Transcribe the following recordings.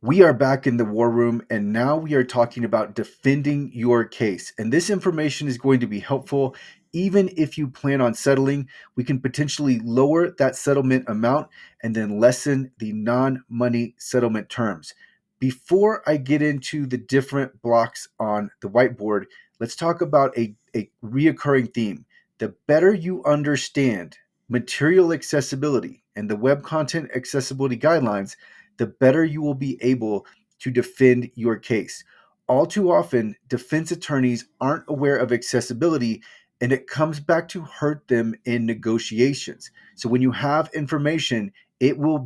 We are back in the war room, and now we are talking about defending your case. And this information is going to be helpful. Even if you plan on settling, we can potentially lower that settlement amount and then lessen the non-money settlement terms. Before I get into the different blocks on the whiteboard, let's talk about a reoccurring theme. The better you understand material accessibility and the Web Content Accessibility Guidelines, the better you will be able to defend your case. All too often, defense attorneys aren't aware of accessibility, and it comes back to hurt them in negotiations. So when you have information, you will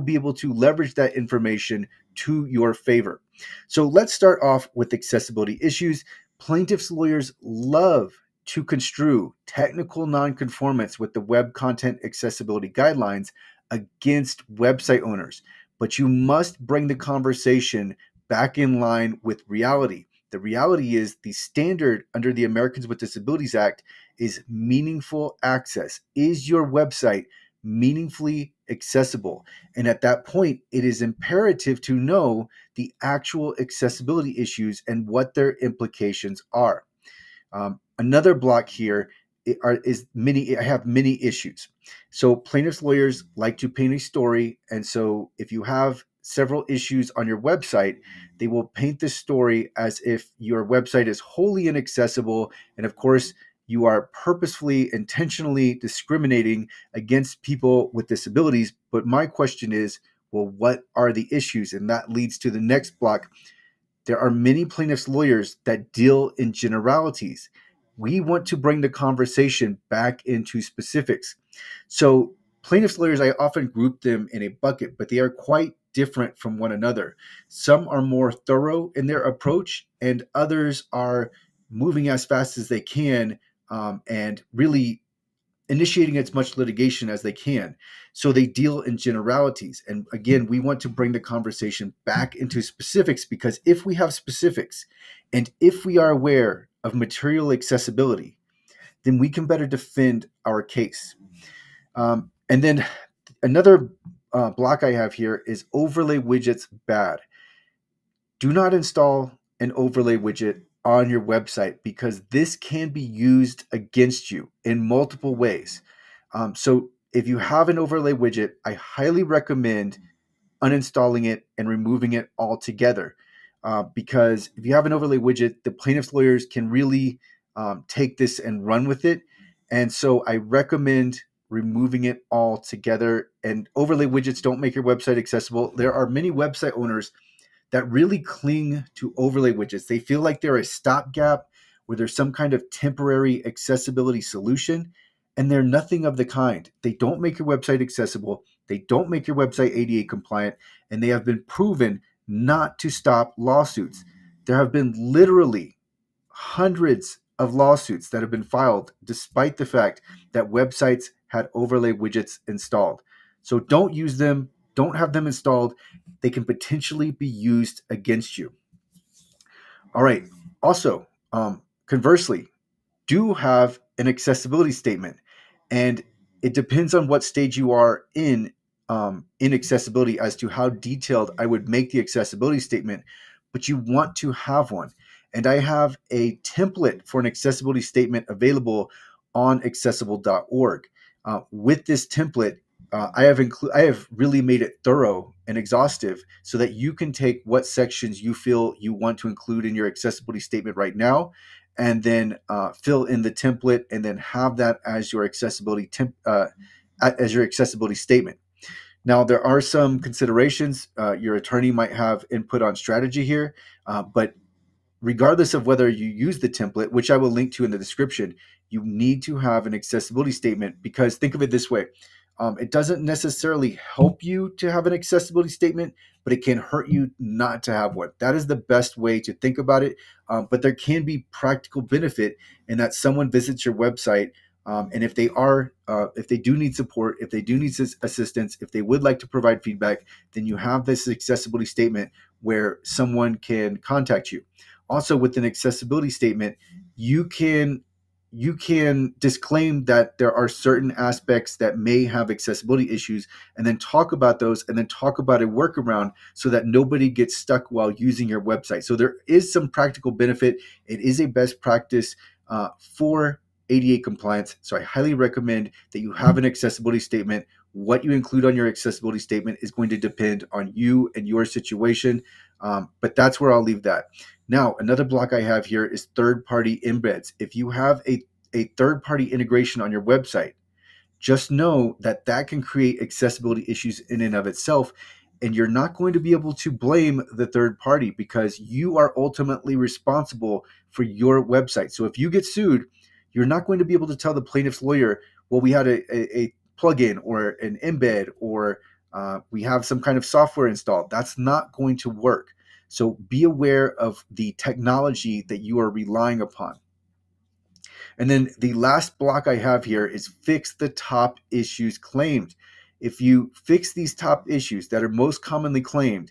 be able to leverage that information to your favor. So let's start off with accessibility issues. Plaintiffs' lawyers love to construe technical nonconformance with the Web Content Accessibility Guidelines against website owners. But you must bring the conversation back in line with reality. The reality is the standard under the Americans with Disabilities Act is meaningful access. Is your website meaningfully accessible? And at that point, it is imperative to know the actual accessibility issues and what their implications are. Another block here I have many issues. So plaintiffs' lawyers like to paint a story. And so if you have several issues on your website, they will paint the story as if your website is wholly inaccessible. And of course, you are purposefully, intentionally discriminating against people with disabilities. But my question is, well, what are the issues? And that leads to the next block. There are many plaintiffs' lawyers that deal in generalities. We want to bring the conversation back into specifics. So plaintiffs' lawyers, I often group them in a bucket, but they are quite different from one another. Some are more thorough in their approach, and others are moving as fast as they can and really initiating as much litigation as they can. So they deal in generalities. And again, we want to bring the conversation back into specifics, because if we have specifics and if we are aware of material accessibility, then we can better defend our case. And then another block I have here is overlay widgets bad. Do not install an overlay widget on your website, because this can be used against you in multiple ways. So if you have an overlay widget, I highly recommend uninstalling it and removing it altogether. Because if you have an overlay widget, the plaintiff's lawyers can really take this and run with it. And so I recommend removing it all together. And overlay widgets don't make your website accessible. There are many website owners that really cling to overlay widgets. They feel like they're a stopgap, where there's some kind of temporary accessibility solution, and they're nothing of the kind. They don't make your website accessible. They don't make your website ADA compliant, and they have been proven not to stop lawsuits. There have been literally hundreds of lawsuits that have been filed despite the fact that websites had overlay widgets installed. So don't use them. Don't have them installed. They can potentially be used against you. All right. Also, conversely, do have an accessibility statement. And it depends on what stage you are in accessibility as to how detailed I would make the accessibility statement, but you want to have one. And I have a template for an accessibility statement available on accessible.org. With this template, I have really made it thorough and exhaustive so that you can take what sections you feel you want to include in your accessibility statement right now, and then fill in the template, and then have that as your accessibility statement. Now, there are some considerations. Your attorney might have input on strategy here, but regardless of whether you use the template, which I will link to in the description, you need to have an accessibility statement, because think of it this way. It doesn't necessarily help you to have an accessibility statement, but it can hurt you not to have one. That is the best way to think about it, but there can be practical benefit in that someone visits your website, and if they do need support, if they do need assistance, if they would like to provide feedback, then you have this accessibility statement where someone can contact you. Also, with an accessibility statement, you can you can disclaim that there are certain aspects that may have accessibility issues, and then talk about those, and then talk about a workaround so that nobody gets stuck while using your website. So there is some practical benefit. It is a best practice for ADA compliance. So I highly recommend that you have an accessibility statement. What you include on your accessibility statement is going to depend on you and your situation, but that's where I'll leave that. Now, another block I have here is third-party embeds. If you have a third-party integration on your website, just know that that can create accessibility issues in and of itself, and you're not going to be able to blame the third party because you are ultimately responsible for your website. So if you get sued, you're not going to be able to tell the plaintiff's lawyer, well, we had a plugin or an embed, or we have some kind of software installed. That's not going to work. So be aware of the technology that you are relying upon. And then the last block I have here is fix the top issues claimed. If you fix these top issues that are most commonly claimed,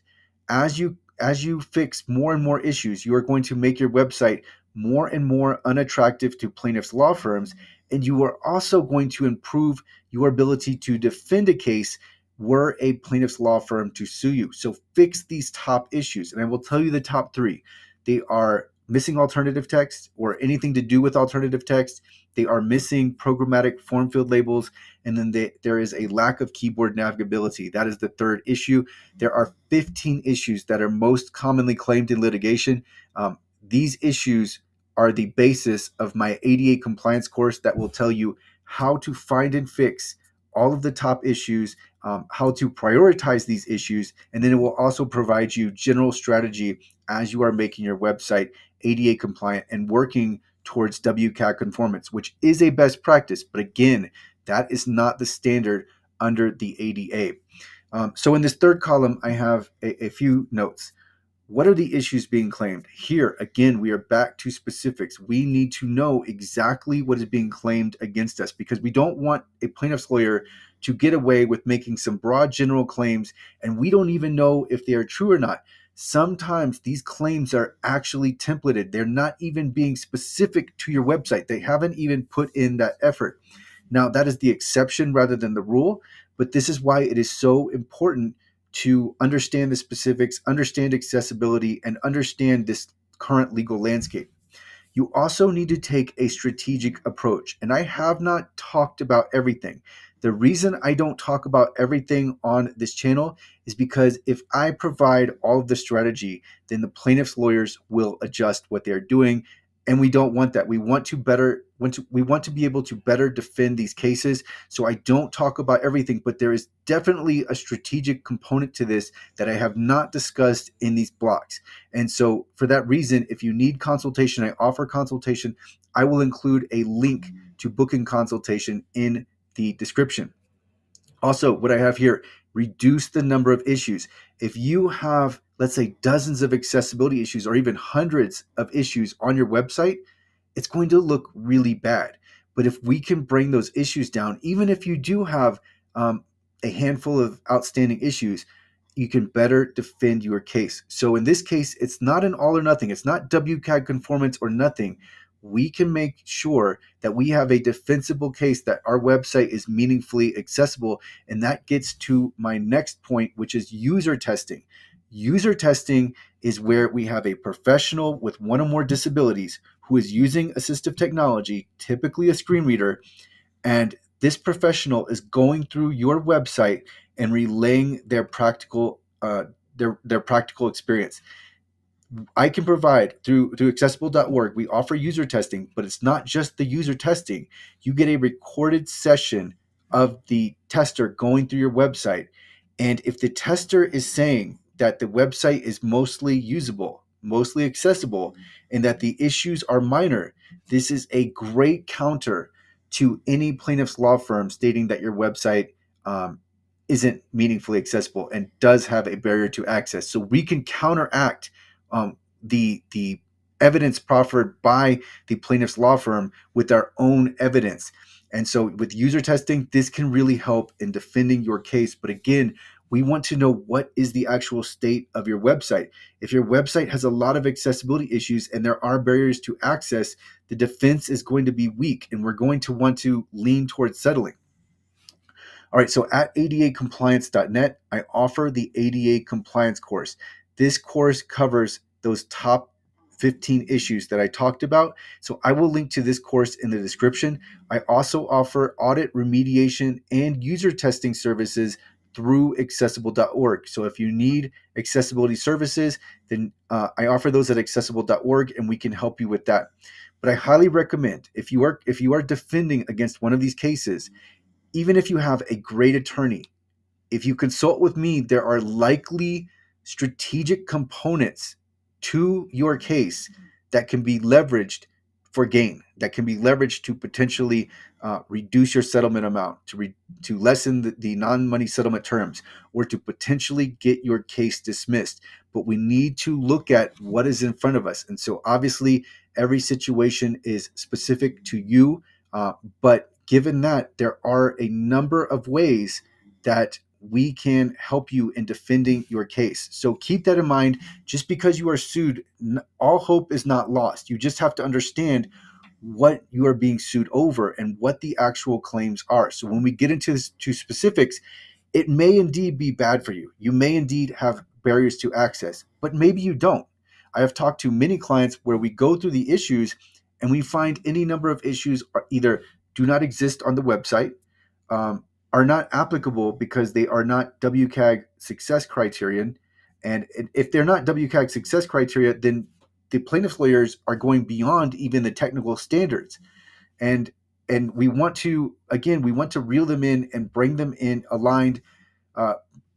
as you fix more and more issues, you are going to make your website more and more unattractive to plaintiffs' law firms, and you are also going to improve your ability to defend a case were a plaintiff's law firm to sue you. So fix these top issues, and I will tell you the top three. They are missing alternative text or anything to do with alternative text. They are missing programmatic form field labels, and then there is a lack of keyboard navigability. That is the third issue. There are 15 issues that are most commonly claimed in litigation. These issues are the basis of my ADA compliance course that will tell you how to find and fix all of the top issues, how to prioritize these issues, and then it will also provide you general strategy as you are making your website ADA compliant and working towards WCAG conformance, which is a best practice, but again, that is not the standard under the ADA. So in this third column, I have a few notes. What are the issues being claimed? Here, again, we are back to specifics. We need to know exactly what is being claimed against us because we don't want a plaintiff's lawyer to get away with making some broad general claims, and we don't even know if they are true or not. Sometimes these claims are actually templated. They're not even being specific to your website. They haven't even put in that effort. Now, that is the exception rather than the rule, but this is why it is so important to understand the specifics, understand accessibility, and understand this current legal landscape. You also need to take a strategic approach, and I have not talked about everything. The reason I don't talk about everything on this channel is because if I provide all of the strategy, then the plaintiff's lawyers will adjust what they're doing, and we don't want that. We want to be able to better defend these cases. So I don't talk about everything, but there is definitely a strategic component to this that I have not discussed in these blocks. And so for that reason, if you need consultation, I offer consultation. I will include a link to booking consultation in the description. Also, what I have here, reduce the number of issues. If you have, let's say, dozens of accessibility issues or even hundreds of issues on your website, it's going to look really bad. But if we can bring those issues down, even if you do have a handful of outstanding issues, you can better defend your case. So in this case, it's not an all or nothing. It's not WCAG conformance or nothing. We can make sure that we have a defensible case, that our website is meaningfully accessible. And that gets to my next point, which is user testing. User testing is where we have a professional with one or more disabilities who is using assistive technology, typically a screen reader, and this professional is going through your website and relaying their practical practical experience. I can provide through accessible.org, we offer user testing, but it's not just the user testing. You get a recorded session of the tester going through your website, and if the tester is saying that the website is mostly usable, mostly accessible, and that the issues are minor, this is a great counter to any plaintiff's law firm stating that your website isn't meaningfully accessible and does have a barrier to access. So we can counteract the evidence proffered by the plaintiff's law firm with our own evidence. And so with user testing, this can really help in defending your case. But again, We want to know what is the actual state of your website. If your website has a lot of accessibility issues and there are barriers to access, the defense is going to be weak, and we're going to want to lean towards settling. All right, so at adacompliance.net, I offer the ADA compliance course. This course covers those top 15 issues that I talked about. So I will link to this course in the description. I also offer audit, remediation, and user testing services through accessible.org. So if you need accessibility services, then I offer those at accessible.org, and we can help you with that. But I highly recommend, if you are defending against one of these cases, even if you have a great attorney, if you consult with me, there are likely strategic components to your case that can be leveraged for gain, that can be leveraged to potentially reduce your settlement amount, to lessen the non-money settlement terms, or to potentially get your case dismissed. But we need to look at what is in front of us. And so obviously every situation is specific to you, but given that, there are a number of ways that we can help you in defending your case. So keep that in mind. Just because you are sued, all hope is not lost. You just have to understand what you are being sued over and what the actual claims are. So when we get into specifics, it may indeed be bad for you. You may indeed have barriers to access, but maybe you don't. I have talked to many clients where we go through the issues and we find any number of issues are either do not exist on the website, are not applicable because they are not WCAG success criterion. And if they're not WCAG success criteria, then the plaintiff's lawyers are going beyond even the technical standards. And we want to, again, we want to reel them in and bring them in aligned,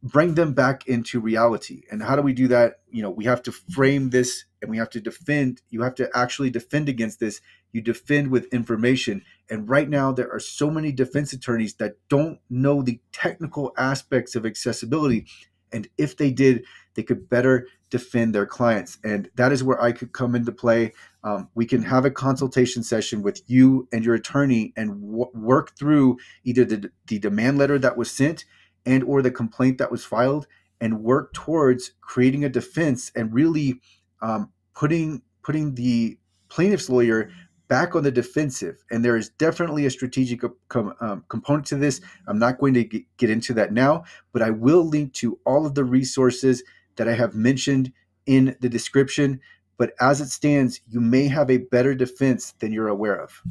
bring them back into reality. And how do we do that? You know, we have to frame this and we have to defend. You have to actually defend against this. You defend with information. And right now, there are so many defense attorneys that don't know the technical aspects of accessibility. And if they did, they could better defend their clients. And that is where I could come into play. We can have a consultation session with you and your attorney and work through either the demand letter that was sent and or the complaint that was filed, and work towards creating a defense and really putting the plaintiff's lawyer back on the defensive. And there is definitely a strategic component to this. I'm not going to get into that now, but I will link to all of the resources that I have mentioned in the description. But as it stands, you may have a better defense than you're aware of.